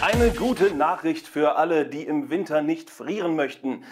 Eine gute Nachricht für alle, die im Winter nicht frieren möchten.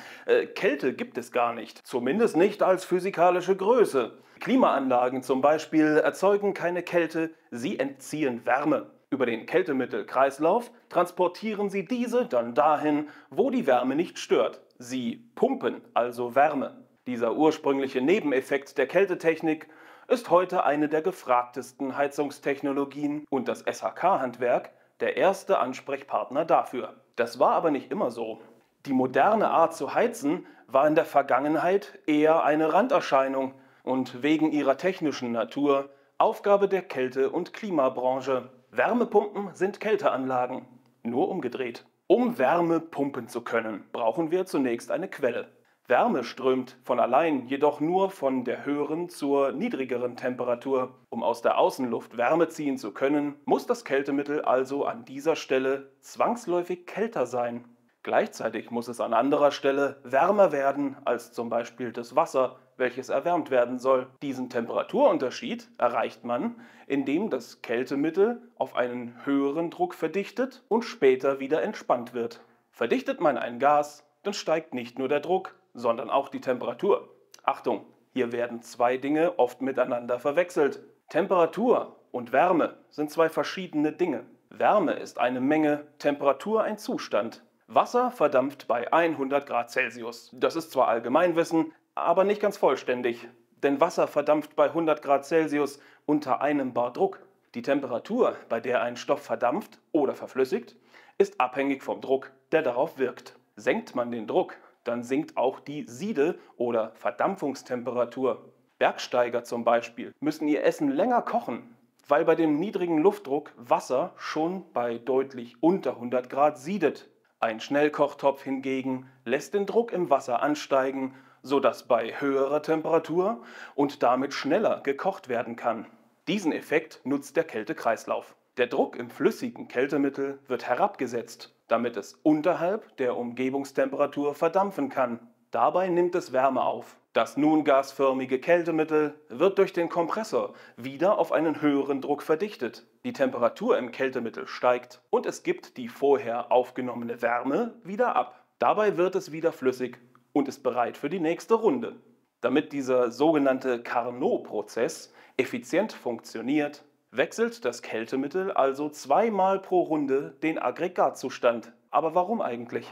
Kälte gibt es gar nicht, zumindest nicht als physikalische Größe. Klimaanlagen zum Beispiel erzeugen keine Kälte, sie entziehen Wärme. Über den Kältemittelkreislauf transportieren sie diese dann dahin, wo die Wärme nicht stört. Sie pumpen also Wärme. Dieser ursprüngliche Nebeneffekt der Kältetechnik ist heute eine der gefragtesten Heizungstechnologien und das SHK-Handwerk der erste Ansprechpartner dafür. Das war aber nicht immer so. Die moderne Art zu heizen war in der Vergangenheit eher eine Randerscheinung und wegen ihrer technischen Natur Aufgabe der Kälte- und Klimabranche. Wärmepumpen sind Kälteanlagen, nur umgedreht. Um Wärme pumpen zu können, brauchen wir zunächst eine Quelle. Wärme strömt von allein, jedoch nur von der höheren zur niedrigeren Temperatur. Um aus der Außenluft Wärme ziehen zu können, muss das Kältemittel also an dieser Stelle zwangsläufig kälter sein. Gleichzeitig muss es an anderer Stelle wärmer werden als zum Beispiel das Wasser, welches erwärmt werden soll. Diesen Temperaturunterschied erreicht man, indem das Kältemittel auf einen höheren Druck verdichtet und später wieder entspannt wird. Verdichtet man ein Gas, dann steigt nicht nur der Druck, sondern auch die Temperatur. Achtung, hier werden zwei Dinge oft miteinander verwechselt. Temperatur und Wärme sind zwei verschiedene Dinge. Wärme ist eine Menge, Temperatur ein Zustand. Wasser verdampft bei 100 Grad Celsius. Das ist zwar Allgemeinwissen, aber nicht ganz vollständig. Denn Wasser verdampft bei 100 Grad Celsius unter 1 bar Druck. Die Temperatur, bei der ein Stoff verdampft oder verflüssigt, ist abhängig vom Druck, der darauf wirkt. Senkt man den Druck, dann sinkt auch die Siede- oder Verdampfungstemperatur. Bergsteiger zum Beispiel müssen ihr Essen länger kochen, weil bei dem niedrigen Luftdruck Wasser schon bei deutlich unter 100 Grad siedet. Ein Schnellkochtopf hingegen lässt den Druck im Wasser ansteigen, sodass bei höherer Temperatur und damit schneller gekocht werden kann. Diesen Effekt nutzt der Kältekreislauf. Der Druck im flüssigen Kältemittel wird herabgesetzt, damit es unterhalb der Umgebungstemperatur verdampfen kann. Dabei nimmt es Wärme auf. Das nun gasförmige Kältemittel wird durch den Kompressor wieder auf einen höheren Druck verdichtet. Die Temperatur im Kältemittel steigt und es gibt die vorher aufgenommene Wärme wieder ab. Dabei wird es wieder flüssig und ist bereit für die nächste Runde. Damit dieser sogenannte Carnot-Prozess effizient funktioniert, wechselt das Kältemittel also zweimal pro Runde den Aggregatzustand. Aber warum eigentlich?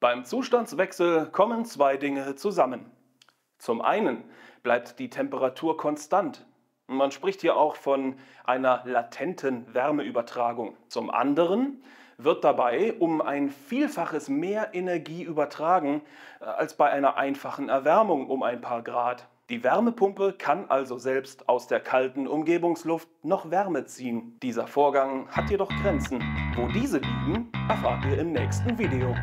Beim Zustandswechsel kommen zwei Dinge zusammen. Zum einen bleibt die Temperatur konstant. Man spricht hier auch von einer latenten Wärmeübertragung. Zum anderen wird dabei um ein Vielfaches mehr Energie übertragen als bei einer einfachen Erwärmung um ein paar Grad. Die Wärmepumpe kann also selbst aus der kalten Umgebungsluft noch Wärme ziehen. Dieser Vorgang hat jedoch Grenzen. Wo diese liegen, erfahrt ihr im nächsten Video.